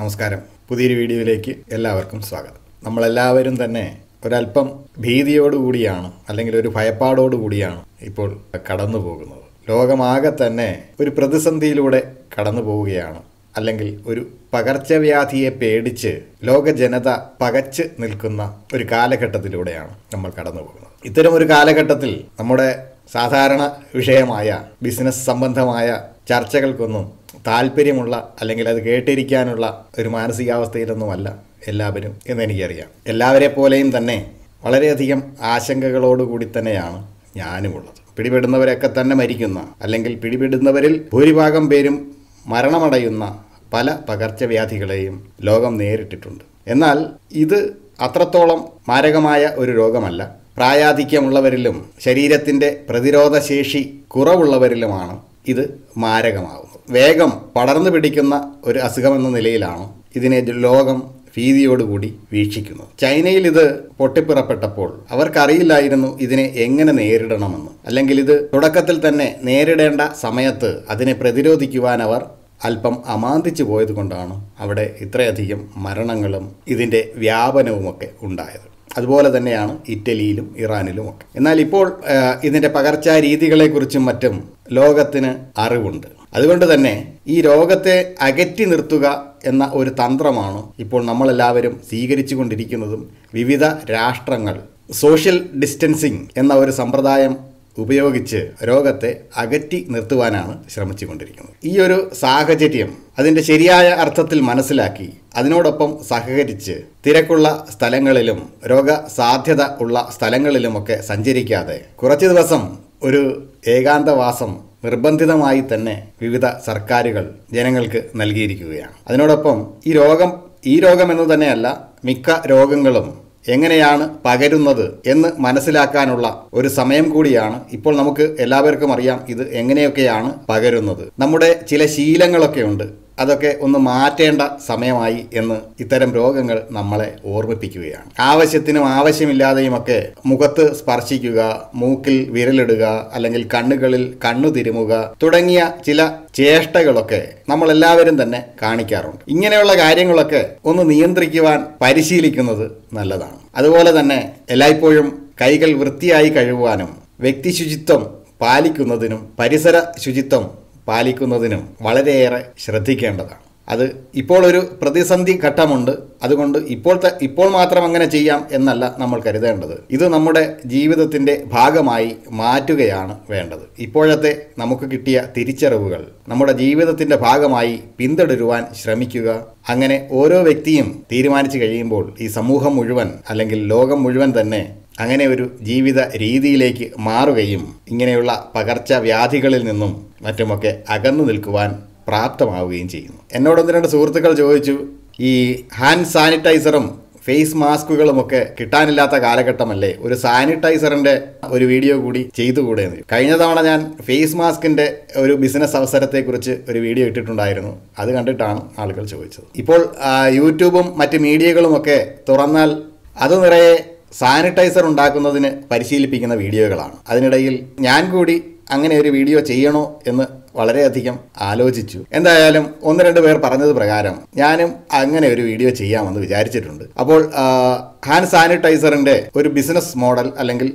നമസ്കാരം. പുതിയൊരു വീഡിയോയിലേക്ക് എല്ലാവർക്കും സ്വാഗതം. നമ്മളെല്ലാവരും തന്നെ ഒരല്പം ഭീതിയോടുകൂടിയാണ് അല്ലെങ്കിൽ ഒരു ഭയപ്പാടോടുകൂടിയാണ് ഇപ്പോൾ കടന്നു പോകുന്നത്. ലോകമാകെ തന്നെ ഒരു പ്രതിസന്ധിയിലൂടെ കടന്നു പോവുകയാണ്. അല്ലെങ്കിൽ ഒരു പകർച്ചവ്യാധിയെ പേടിച്ച് ലോക ജനത പകച്ച് നിൽക്കുന്ന ഒരു കാലഘട്ടത്തിലൂടെയാണ് നമ്മൾ കടന്നു പോകുന്നത്. ഇത്തരമൊരു കാലഘട്ടത്തിൽ നമ്മുടെ സാധാരണ വിഷയമായ ബിസിനസ് സംബന്ധമായ ചർച്ചകൾക്കൊന്നും താല്പര്യമുള്ള അല്ലെങ്കിൽ അത് കേട്ടിരിക്കാനുള്ള ഒരു മാനസികാവസ്ഥയിലൊന്നുമല്ല എല്ലാവരും എന്നെനിക്കറിയാം. എല്ലാവരെ പോലെയും തന്നെ വളരെയധികം ആശങ്കകളോടുകൂടി തന്നെയാണ് ഞാനുമുള്ളത്. പിടിപെടുന്നവരൊക്കെ തന്നെ മരിക്കുന്ന അല്ലെങ്കിൽ പിടിപെടുന്നവരിൽ ഭൂരിഭാഗം പേരും മരണമടയുന്ന പല പകർച്ചവ്യാധികളെയും ലോകം നേരിട്ടിട്ടുണ്ട്. എന്നാൽ ഇത് അത്രത്തോളം മാരകമായ ഒരു രോഗമല്ല. പ്രായാധിക്യമുള്ളവരിലും ശരീരത്തിൻ്റെ പ്രതിരോധശേഷി കുറവുള്ളവരിലുമാണ് ഇത് മാരകമാകുന്നത്. വേഗം പടർന്നു പിടിക്കുന്ന ഒരു അസുഖമെന്ന നിലയിലാണ് ഇതിനെ ലോകം ഭീതിയോടുകൂടി വീക്ഷിക്കുന്നത്. ചൈനയിൽ ഇത് പൊട്ടിപ്പുറപ്പെട്ടപ്പോൾ അവർക്കറിയില്ലായിരുന്നു ഇതിനെ എങ്ങനെ നേരിടണമെന്ന്. അല്ലെങ്കിൽ ഇത് തുടക്കത്തിൽ തന്നെ നേരിടേണ്ട സമയത്ത് അതിനെ പ്രതിരോധിക്കുവാൻ അവർ അല്പം അമാന്തിച്ചു പോയതുകൊണ്ടാണ് അവിടെ ഇത്രയധികം മരണങ്ങളും ഇതിൻ്റെ വ്യാപനവുമൊക്കെ ഉണ്ടായത്. അതുപോലെ തന്നെയാണ് ഇറ്റലിയിലും ഇറാനിലുമൊക്കെ. എന്നാൽ ഇപ്പോൾ ഇതിൻ്റെ പകർച്ചാ രീതികളെക്കുറിച്ചും മറ്റും ലോകത്തിന് അറിവുണ്ട്. അതുകൊണ്ട് തന്നെ ഈ രോഗത്തെ അകറ്റി നിർത്തുക എന്ന ഒരു തന്ത്രമാണ് ഇപ്പോൾ നമ്മളെല്ലാവരും സ്വീകരിച്ചു കൊണ്ടിരിക്കുന്നതും. വിവിധ രാഷ്ട്രങ്ങൾ സോഷ്യൽ ഡിസ്റ്റൻസിങ് എന്ന ഒരു സമ്പ്രദായം ഉപയോഗിച്ച് രോഗത്തെ അകറ്റി നിർത്തുവാനാണ് ശ്രമിച്ചു കൊണ്ടിരിക്കുന്നത്. ഈ ഒരു സാഹചര്യം അതിൻ്റെ ശരിയായ അർത്ഥത്തിൽ മനസ്സിലാക്കി അതിനോടൊപ്പം സഹകരിച്ച് തിരക്കുള്ള സ്ഥലങ്ങളിലും രോഗ സാധ്യത ഉള്ള സ്ഥലങ്ങളിലുമൊക്കെ സഞ്ചരിക്കാതെ കുറച്ച് ദിവസം ഒരു ഏകാന്തവാസം നിർബന്ധിതമായി തന്നെ വിവിധ സർക്കാരുകൾ ജനങ്ങൾക്ക് നൽകിയിരിക്കുകയാണ്. അതിനോടൊപ്പം ഈ രോഗം എന്ന് തന്നെയല്ല, മിക്ക രോഗങ്ങളും എങ്ങനെയാണ് പകരുന്നത് എന്ന് മനസ്സിലാക്കാനുള്ള ഒരു സമയം കൂടിയാണ്. ഇപ്പോൾ നമുക്ക് എല്ലാവർക്കും അറിയാം ഇത് എങ്ങനെയൊക്കെയാണ് പകരുന്നത്. നമ്മുടെ ചില ശീലങ്ങളൊക്കെ ഉണ്ട്, അതൊക്കെ ഒന്ന് മാറ്റേണ്ട സമയമായി എന്ന് ഇത്തരം രോഗങ്ങൾ നമ്മളെ ഓർമ്മിപ്പിക്കുകയാണ്. ആവശ്യത്തിനും ആവശ്യമില്ലാതെയുമൊക്കെ മുഖത്ത് സ്പർശിക്കുക, മൂക്കിൽ വിരലിടുക, അല്ലെങ്കിൽ കണ്ണുകളിൽ കണ്ണു തിരുമുക തുടങ്ങിയ ചില ചേഷ്ടകളൊക്കെ നമ്മളെല്ലാവരും തന്നെ കാണിക്കാറുണ്ട്. ഇങ്ങനെയുള്ള കാര്യങ്ങളൊക്കെ ഒന്ന് നിയന്ത്രിക്കുവാൻ പരിശീലിക്കുന്നത് നല്ലതാണ്. അതുപോലെ തന്നെ എല്ലായ്പ്പോഴും കൈകൾ വൃത്തിയായി കഴുകുവാനും വ്യക്തി ശുചിത്വം പാലിക്കുന്നതിനും പരിസര ശുചിത്വം പാലിക്കുന്നതിനും വളരെയേറെ ശ്രദ്ധിക്കേണ്ടതാണ്. അത് ഇപ്പോൾ ഒരു പ്രതിസന്ധി ഘട്ടമുണ്ട്. അതുകൊണ്ട് ഇപ്പോൾ മാത്രം അങ്ങനെ ചെയ്യാം എന്നല്ല നമ്മൾ കരുതേണ്ടത്. ഇത് നമ്മുടെ ജീവിതത്തിൻ്റെ ഭാഗമായി മാറ്റുകയാണ് വേണ്ടത്. ഇപ്പോഴത്തെ നമുക്ക് കിട്ടിയ തിരിച്ചറിവുകൾ നമ്മുടെ ജീവിതത്തിൻ്റെ ഭാഗമായി പിന്തുടരുവാൻ ശ്രമിക്കുക. അങ്ങനെ ഓരോ വ്യക്തിയും തീരുമാനിച്ചു കഴിയുമ്പോൾ ഈ സമൂഹം മുഴുവൻ അല്ലെങ്കിൽ ലോകം മുഴുവൻ തന്നെ അങ്ങനെ ഒരു ജീവിത രീതിയിലേക്ക് മാറുകയും ഇങ്ങനെയുള്ള പകർച്ചവ്യാധികളിൽ നിന്നും മറ്റുമൊക്കെ അകന്നു നിൽക്കുവാൻ പ്രാപ്തമാവുകയും ചെയ്യുന്നു. എന്നോടൊന്ന് രണ്ട് സുഹൃത്തുക്കൾ ചോദിച്ചു, ഈ ഹാൻഡ് സാനിറ്റൈസറും ഫേസ് മാസ്കുകളുമൊക്കെ കിട്ടാനില്ലാത്ത കാലഘട്ടമല്ലേ, ഒരു സാനിറ്റൈസറിൻ്റെ ഒരു വീഡിയോ കൂടി ചെയ്തുകൂടെ എന്ന്. കഴിഞ്ഞ തവണ ഞാൻ ഫേസ് മാസ്കിൻ്റെ ഒരു ബിസിനസ് അവസരത്തെക്കുറിച്ച് ഒരു വീഡിയോ ഇട്ടിട്ടുണ്ടായിരുന്നു. അത് കണ്ടിട്ടാണ് ആളുകൾ ചോദിച്ചത്. ഇപ്പോൾ യൂട്യൂബും മറ്റ് മീഡിയകളുമൊക്കെ തുറന്നാൽ അത് നിറയെ സാനിറ്റൈസർ ഉണ്ടാക്കുന്നതിന് പരിശീലിപ്പിക്കുന്ന വീഡിയോകളാണ്. അതിനിടയിൽ ഞാൻ കൂടി അങ്ങനെ ഒരു വീഡിയോ ചെയ്യണോ എന്ന് വളരെയധികം ആലോചിച്ചു. എന്തായാലും ഒന്ന് രണ്ട് പേർ പറഞ്ഞത് പ്രകാരം ഞാനും അങ്ങനെ ഒരു വീഡിയോ ചെയ്യാമെന്ന് വിചാരിച്ചിട്ടുണ്ട്. അപ്പോൾ ഹാൻഡ് സാനിറ്റൈസറിൻ്റെ ഒരു ബിസിനസ് മോഡൽ അല്ലെങ്കിൽ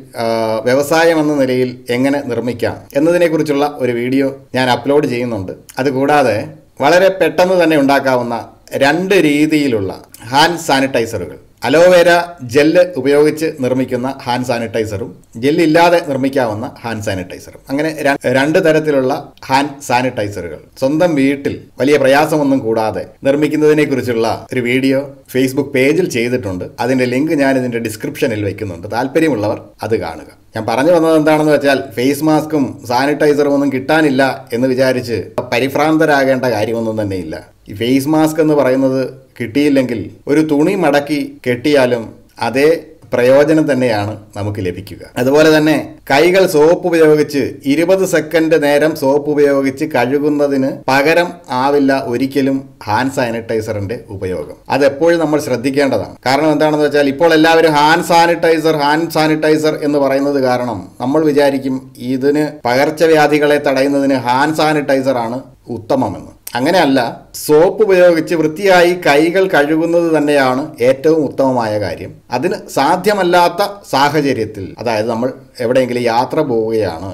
വ്യവസായം എന്ന നിലയിൽ എങ്ങനെ നിർമ്മിക്കാം എന്നതിനെക്കുറിച്ചുള്ള ഒരു വീഡിയോ ഞാൻ അപ്ലോഡ് ചെയ്യുന്നുണ്ട്. അതുകൂടാതെ വളരെ പെട്ടെന്ന് തന്നെ ഉണ്ടാക്കാവുന്ന രണ്ട് രീതിയിലുള്ള ഹാൻഡ് സാനിറ്റൈസറുകൾ, അലോവേര ജെല്ല് ഉപയോഗിച്ച് നിർമ്മിക്കുന്ന ഹാൻഡ് സാനിറ്റൈസറും ജെല്ലില്ലാതെ നിർമ്മിക്കാവുന്ന ഹാൻഡ് സാനിറ്റൈസറും, അങ്ങനെ രണ്ട് തരത്തിലുള്ള ഹാൻഡ് സാനിറ്റൈസറുകൾ സ്വന്തം വീട്ടിൽ വലിയ പ്രയാസമൊന്നും കൂടാതെ നിർമ്മിക്കുന്നതിനെക്കുറിച്ചുള്ള ഒരു വീഡിയോ ഫേസ്ബുക്ക് പേജിൽ ചെയ്തിട്ടുണ്ട്. അതിൻ്റെ ലിങ്ക് ഞാൻ ഇതിൻ്റെ ഡിസ്ക്രിപ്ഷനിൽ വയ്ക്കുന്നുണ്ട്. താല്പര്യമുള്ളവർ അത് കാണുക. ഞാൻ പറഞ്ഞു വന്നത് എന്താണെന്ന് വെച്ചാൽ ഫേസ് മാസ്കും സാനിറ്റൈസറും ഒന്നും കിട്ടാനില്ല എന്ന് വിചാരിച്ച് പരിഭ്രാന്തരാകേണ്ട കാര്യമൊന്നും തന്നെയില്ല. ഈ ഫേസ് മാസ്ക് എന്ന് പറയുന്നത് കിട്ടിയില്ലെങ്കിൽ ഒരു തുണി മടക്കി കെട്ടിയാലും അതേ പ്രയോജനം തന്നെയാണ് നമുക്ക് ലഭിക്കുക. അതുപോലെ തന്നെ കൈകൾ സോപ്പ് ഉപയോഗിച്ച് 20 സെക്കൻഡ് നേരം സോപ്പ് ഉപയോഗിച്ച് കഴുകുന്നതിന് പകരം ആവില്ല ഒരിക്കലും ഹാൻഡ് സാനിറ്റൈസറിന്റെ ഉപയോഗം. അതെപ്പോഴും നമ്മൾ ശ്രദ്ധിക്കേണ്ടതാണ്. കാരണം എന്താണെന്ന് വെച്ചാൽ ഇപ്പോൾ എല്ലാവരും ഹാൻഡ് സാനിറ്റൈസർ എന്ന് പറയുന്നത് കാരണം നമ്മൾ വിചാരിക്കും ഇതിന് പകർച്ചവ്യാധികളെ തടയുന്നതിന് ഹാൻഡ് സാനിറ്റൈസറാണ് ഉത്തമമെന്ന്. അങ്ങനെയല്ല, സോപ്പ് ഉപയോഗിച്ച് വൃത്തിയായി കൈകൾ കഴുകുന്നത് തന്നെയാണ് ഏറ്റവും ഉത്തമമായ കാര്യം. അതിന് സാധ്യമല്ലാത്ത സാഹചര്യത്തിൽ, അതായത് നമ്മൾ എവിടെയെങ്കിലും യാത്ര പോവുകയാണ്,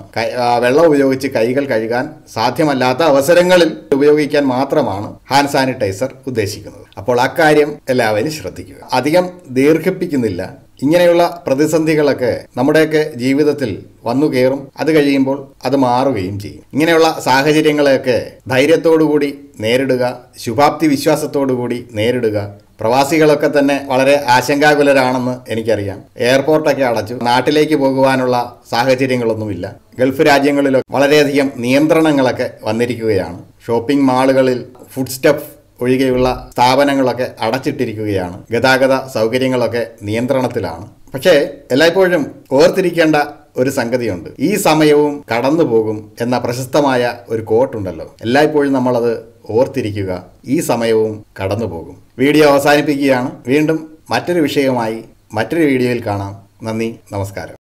വെള്ളം ഉപയോഗിച്ച് കൈകൾ കഴുകാൻ സാധ്യമല്ലാത്ത അവസരങ്ങളിൽ ഉപയോഗിക്കാൻ മാത്രമാണ് ഹാൻഡ് സാനിറ്റൈസർ ഉദ്ദേശിക്കുന്നത്. അപ്പോൾ അക്കാര്യം എല്ലാവരും ശ്രദ്ധിക്കുക. അധികം ദീർഘിപ്പിക്കുന്നില്ല. ഇങ്ങനെയുള്ള പ്രതിസന്ധികളൊക്കെ നമ്മുടെയൊക്കെ ജീവിതത്തിൽ വന്നു കയറും. അത് കഴിയുമ്പോൾ അത് മാറുകയും ചെയ്യും. ഇങ്ങനെയുള്ള സാഹചര്യങ്ങളെയൊക്കെ ധൈര്യത്തോടുകൂടി നേരിടുക, ശുഭാപ്തി വിശ്വാസത്തോടുകൂടി നേരിടുക. പ്രവാസികളൊക്കെ തന്നെ വളരെ ആശങ്കാകുലരാണെന്ന് എനിക്കറിയാം. എയർപോർട്ടൊക്കെ അടച്ചു, നാട്ടിലേക്ക് പോകുവാനുള്ള സാഹചര്യങ്ങളൊന്നുമില്ല. ഗൾഫ് രാജ്യങ്ങളിലൊക്കെ വളരെയധികം നിയന്ത്രണങ്ങളൊക്കെ വന്നിരിക്കുകയാണ്. ഷോപ്പിംഗ് മാളുകളിൽ ഫുഡ് സ്റ്റഫ് ഒഴികെയുള്ള സ്ഥാപനങ്ങളൊക്കെ അടച്ചിട്ടിരിക്കുകയാണ്. ഗതാഗത സൗകര്യങ്ങളൊക്കെ നിയന്ത്രണത്തിലാണ്. പക്ഷേ എല്ലായ്പ്പോഴും ഓർത്തിരിക്കേണ്ട ഒരു സംഗതിയുണ്ട്. ഈ സമയവും കടന്നു പോകും എന്ന പ്രശസ്തമായ ഒരു കോട്ടുണ്ടല്ലോ, എല്ലായ്പ്പോഴും നമ്മളത് ഓർത്തിരിക്കുക. ഈ സമയവും കടന്നു പോകും. വീഡിയോ അവസാനിപ്പിക്കുകയാണ്. വീണ്ടും മറ്റൊരു വിഷയവുമായി മറ്റൊരു വീഡിയോയിൽ കാണാം. നന്ദി, നമസ്കാരം.